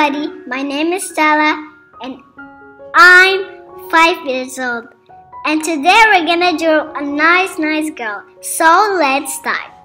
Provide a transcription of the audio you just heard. everybody, my name is Stella and I'm 5 years old, and today we're gonna draw a nice girl, so let's start.